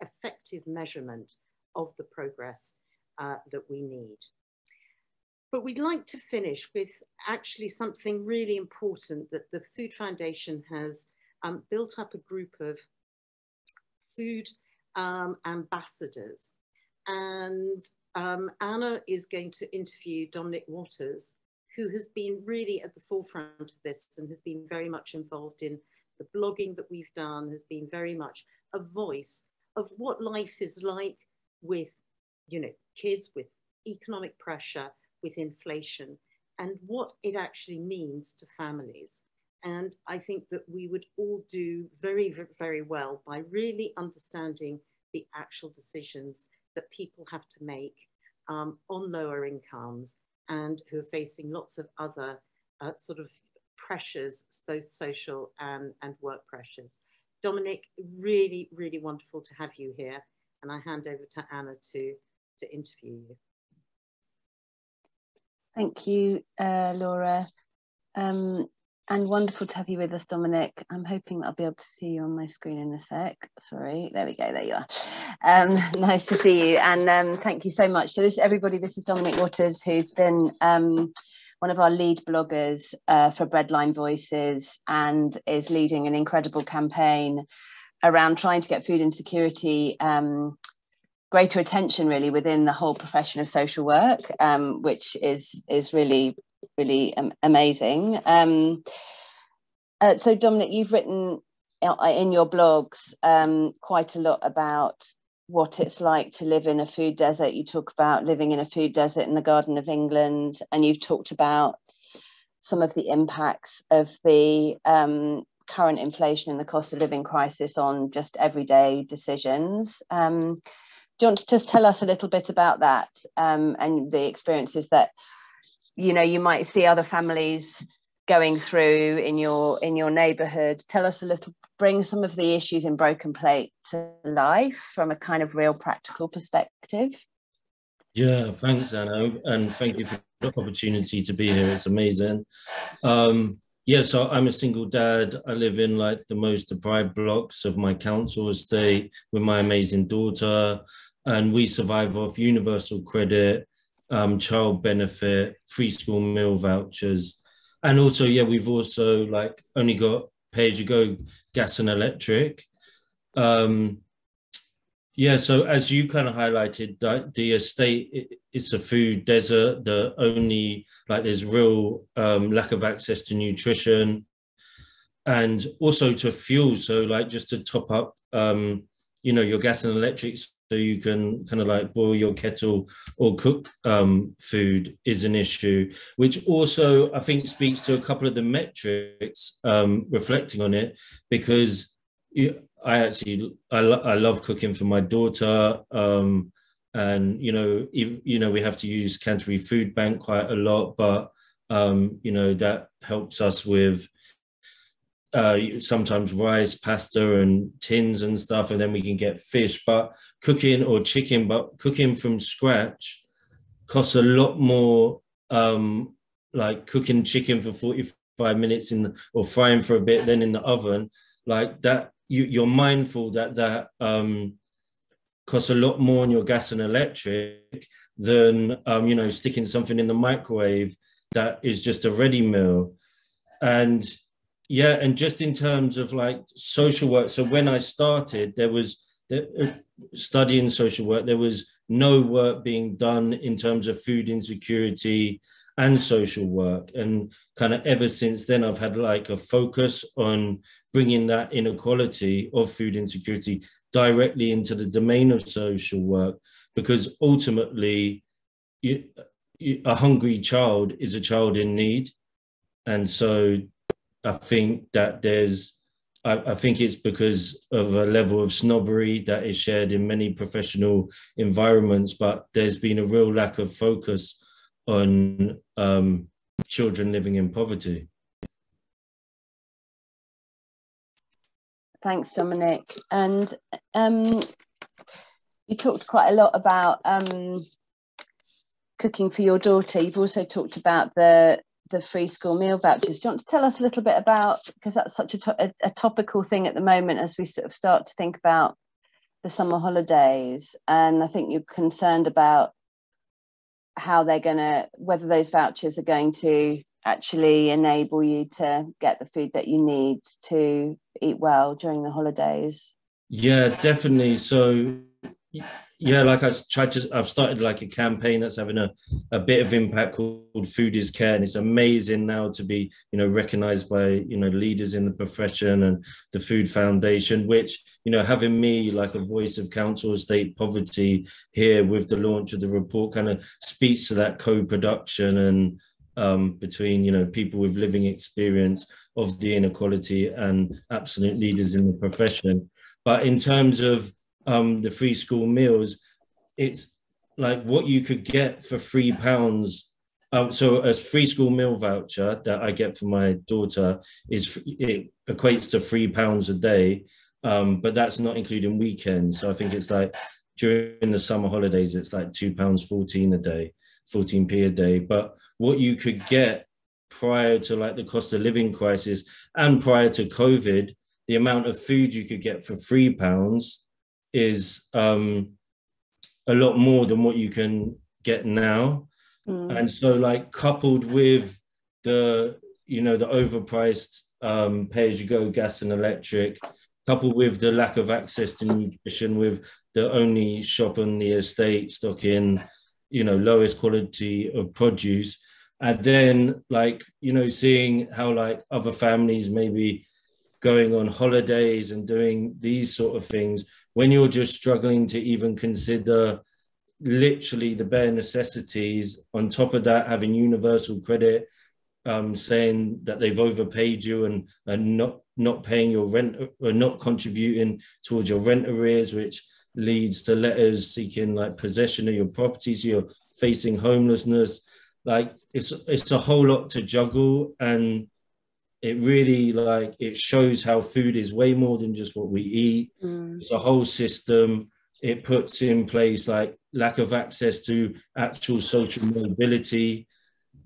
effective measurement of the progress uh, that we need. But we'd like to finish with actually something really important that the Food Foundation has um, built up a group of food um, ambassadors. And um, Anna is going to interview Dominic Watters, who has been really at the forefront of this and has been very much involved in the blogging that we've done, has been very much a voice of what life is like with, you know, kids, with economic pressure, with inflation, and what it actually means to families. And I think that we would all do very, very well by really understanding the actual decisions that people have to make um, on lower incomes and who are facing lots of other uh, sort of pressures, both social and, and work pressures. Dominic, really, really wonderful to have you here. And I hand over to Anna to, to interview you. Thank you, uh, Laura, um, and wonderful to have you with us, Dominic. I'm hoping that I'll be able to see you on my screen in a sec. Sorry, there we go, there you are. Um, nice to see you, and um, thank you so much. So this, everybody, this is Dominic Watters, who's been um, one of our lead bloggers uh, for Breadline Voices and is leading an incredible campaign around trying to get food insecurity um, greater attention really within the whole profession of social work, um, which is is really, really um, amazing. Um, uh, so Dominic, you've written in your blogs um, quite a lot about what it's like to live in a food desert. You talk about living in a food desert in the Garden of England, and you've talked about some of the impacts of the um, current inflation and the cost of living crisis on just everyday decisions. Um, Do you want to just tell us a little bit about that um, and the experiences that, you know, you might see other families going through in your in your neighbourhood? Tell us a little, bring some of the issues in Broken Plate to life from a kind of real practical perspective. Yeah, thanks, Anna, and thank you for the opportunity to be here. It's amazing. Um, yeah, so I'm a single dad. I live in like the most deprived blocks of my council estate with my amazing daughter. And we survive off universal credit, um, child benefit, free school meal vouchers. And also, yeah, we've also like only got pay-as-you-go gas and electric. Um, yeah, so as you kind of highlighted, that the estate, it, it's a food desert. The only, like there's real um, lack of access to nutrition and also to fuel. So like just to top up, um, you know, your gas and electrics, so you can kind of like boil your kettle or cook um, food is an issue, which also I think speaks to a couple of the metrics um, reflecting on it, because I actually, I, lo I love cooking for my daughter. Um, and, you know, if, you know, we have to use Canterbury Food Bank quite a lot, but, um, you know, that helps us with Uh, sometimes rice, pasta and tins and stuff, and then we can get fish, but cooking or chicken, but cooking from scratch costs a lot more, um, like cooking chicken for forty-five minutes in the, or frying for a bit, then in the oven, like that, you, you're mindful that that um, costs a lot more on your gas and electric than, um, you know, sticking something in the microwave that is just a ready meal. And yeah, and just in terms of like social work, so when I started, there was studying social work, there was no work being done in terms of food insecurity and social work. And kind of ever since then, I've had like a focus on bringing that inequality of food insecurity directly into the domain of social work, because ultimately you, you, a hungry child is a child in need. And so I think that there's I, I think it's because of a level of snobbery that is shared in many professional environments, but there's been a real lack of focus on um, children living in poverty. Thanks, Dominic. And um, you talked quite a lot about um, cooking for your daughter. You've also talked about the the free school meal vouchers. Do you want to tell us a little bit about, because that's such a, to a, a topical thing at the moment as we sort of start to think about the summer holidays, and I think you're concerned about how they're going to, whether those vouchers are going to actually enable you to get the food that you need to eat well during the holidays. Yeah, definitely. So yeah, like I tried to, I've started like a campaign that's having a, a bit of impact called Food is Care. And it's amazing now to be, you know, recognized by, you know, leaders in the profession and the Food Foundation, which, you know, having me like a voice of council estate poverty here with the launch of the report kind of speaks to that co-production and Um, between, you know, people with living experience of the inequality and absolute leaders in the profession. But in terms of um, the free school meals, it's like what you could get for three pounds. Um, so a free school meal voucher that I get for my daughter is, it equates to three pounds a day, um, but that's not including weekends. So I think it's like during the summer holidays, it's like two pounds fourteen a day. fourteen p a day, but what you could get prior to like the cost of living crisis and prior to COVID, the amount of food you could get for three pounds is um, a lot more than what you can get now. Mm. And so like coupled with the, you know, the overpriced um, pay-as-you-go gas and electric, coupled with the lack of access to nutrition, with the only shop on the estate stocking, you know, lowest quality of produce. And then like, you know, seeing how like other families maybe going on holidays and doing these sort of things, when you're just struggling to even consider literally the bare necessities, on top of that, having universal credit, um, saying that they've overpaid you and, and not, not paying your rent or not contributing towards your rent arrears, which leads to letters seeking like possession of your properties, you're facing homelessness. Like it's it's a whole lot to juggle, and it really like it shows how food is way more than just what we eat. Mm. It's a whole system. It puts in place like lack of access to actual social mobility,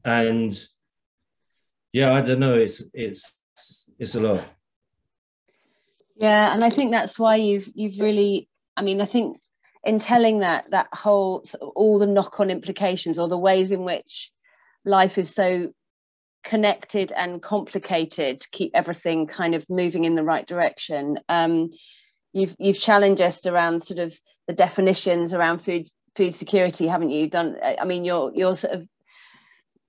and yeah, I don't know, it's it's it's a lot. Yeah, and I think that's why you've you've really, I mean, I think in telling that, that whole, all the knock-on implications or the ways in which life is so connected and complicated to keep everything kind of moving in the right direction. Um, you've, you've challenged us around sort of the definitions around food, food security, haven't you? Done, I mean, your, your sort of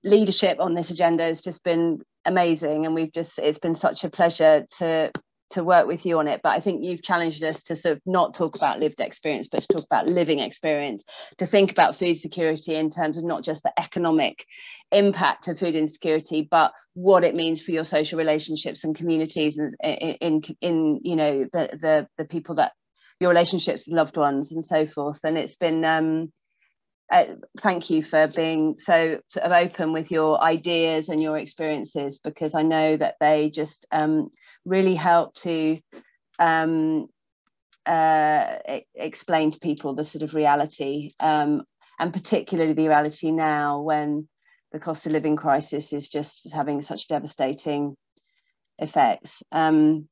leadership on this agenda has just been amazing, and we've just, it's been such a pleasure to to work with you on it. But I think you've challenged us to sort of not talk about lived experience, but to talk about living experience, to think about food security in terms of not just the economic impact of food insecurity, but what it means for your social relationships and communities, and in, in, in you know, the, the, the people that, your relationships with loved ones and so forth. And it's been, um, uh, thank you for being so sort of open with your ideas and your experiences, because I know that they just, um, really help to um, uh, explain to people the sort of reality, um, and particularly the reality now when the cost of living crisis is just having such devastating effects. Um,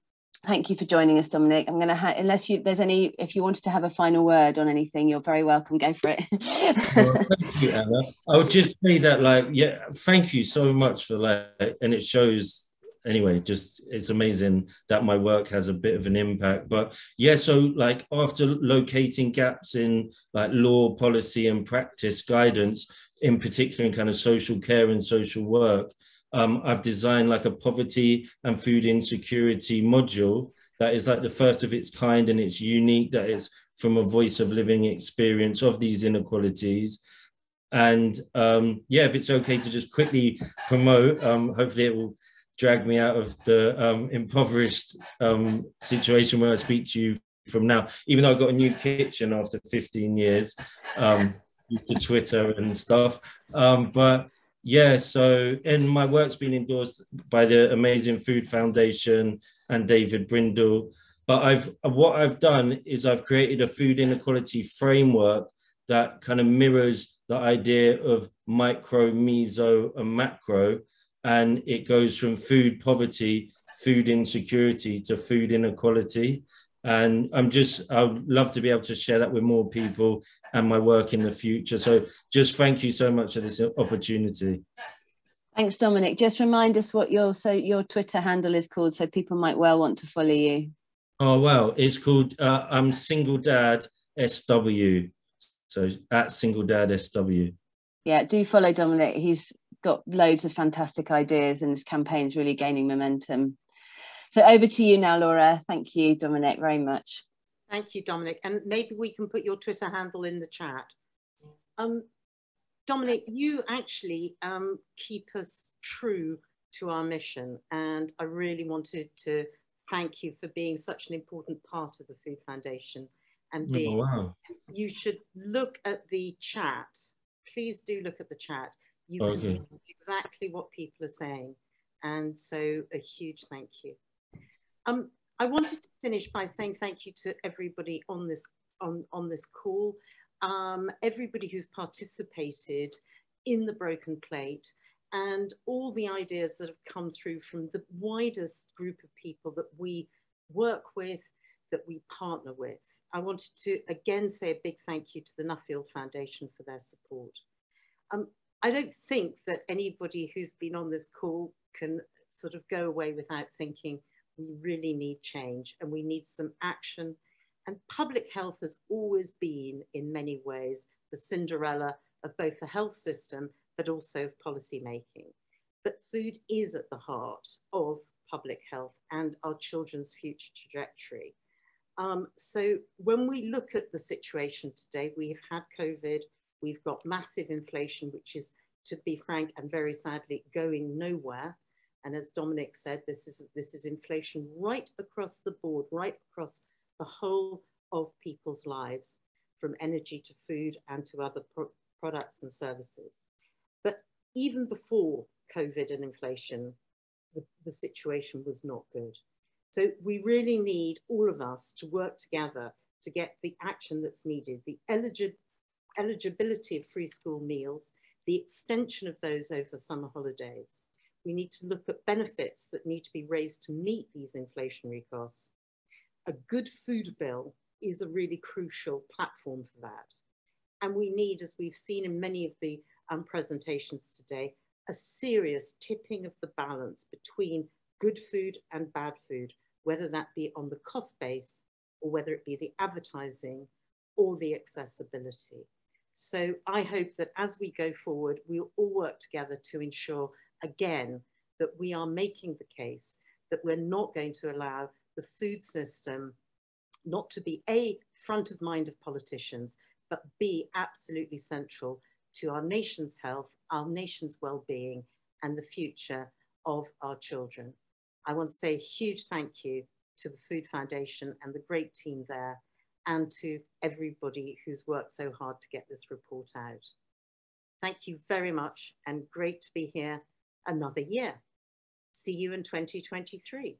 thank you for joining us, Dominic. I'm going to, ha unless you, there's any, if you wanted to have a final word on anything, you're very welcome. Go for it. Well, thank you, Anna. I would just say that, like, yeah, thank you so much for like, and it shows. Anyway, just it's amazing that my work has a bit of an impact. But yeah, so like after locating gaps in like law, policy and practice guidance, in particular in kind of social care and social work, um, I've designed like a poverty and food insecurity module that is like the first of its kind, and it's unique that it's from a voice of living experience of these inequalities. And um, yeah, if it's okay to just quickly promote, um, hopefully it will dragged me out of the um, impoverished um, situation where I speak to you from now, even though I got a new kitchen after fifteen years um, to Twitter and stuff. Um, but yeah, so, and my work's been endorsed by the amazing Food Foundation and David Brindle. But I've, what I've done is I've created a food inequality framework that kind of mirrors the idea of micro, meso, and macro. And it goes from food poverty, food insecurity to food inequality. And I'm just, I'd love to be able to share that with more people and my work in the future. So just thank you so much for this opportunity. Thanks, Dominic. Just remind us what your, so your Twitter handle is called, so people might well want to follow you. Oh, well, it's called, uh, I'm Single Dad S W. So at Single Dad S W. Yeah, do follow Dominic. He's got loads of fantastic ideas and his campaign's really gaining momentum. So over to you now, Laura. Thank you, Dominic, very much. Thank you, Dominic. And maybe we can put your Twitter handle in the chat. Um, Dominic, you actually um, keep us true to our mission. And I really wanted to thank you for being such an important part of the Food Foundation. And being, oh, wow. You should look at the chat. Please do look at the chat. You okay. can hear exactly what people are saying. And so a huge thank you. Um, I wanted to finish by saying thank you to everybody on this, on, on this call, um, everybody who's participated in the Broken Plate, and all the ideas that have come through from the widest group of people that we work with, that we partner with. I wanted to again say a big thank you to the Nuffield Foundation for their support. Um, I don't think that anybody who's been on this call can sort of go away without thinking we really need change and we need some action. And public health has always been, in many ways, the Cinderella of both the health system but also of policy making. But food is at the heart of public health and our children's future trajectory. Um, so when we look at the situation today, we've had COVID, we've got massive inflation, which is, to be frank and very sadly, going nowhere. And as Dominic said, this is, this is inflation right across the board, right across the whole of people's lives, from energy to food and to other pro- products and services. But even before COVID and inflation, the, the situation was not good. So we really need all of us to work together to get the action that's needed, the eligi- eligibility of free school meals, the extension of those over summer holidays. We need to look at benefits that need to be raised to meet these inflationary costs. A good food bill is a really crucial platform for that. And we need, as we've seen in many of the um, presentations today, a serious tipping of the balance between good food and bad food, whether that be on the cost base or whether it be the advertising or the accessibility. So I hope that as we go forward, we'll all work together to ensure, again, that we are making the case that we're not going to allow the food system not to be A, front of mind of politicians, but B, absolutely central to our nation's health, our nation's well-being, and the future of our children. I want to say a huge thank you to the Food Foundation and the great team there, and to everybody who's worked so hard to get this report out. Thank you very much, and great to be here another year. See you in twenty twenty-three.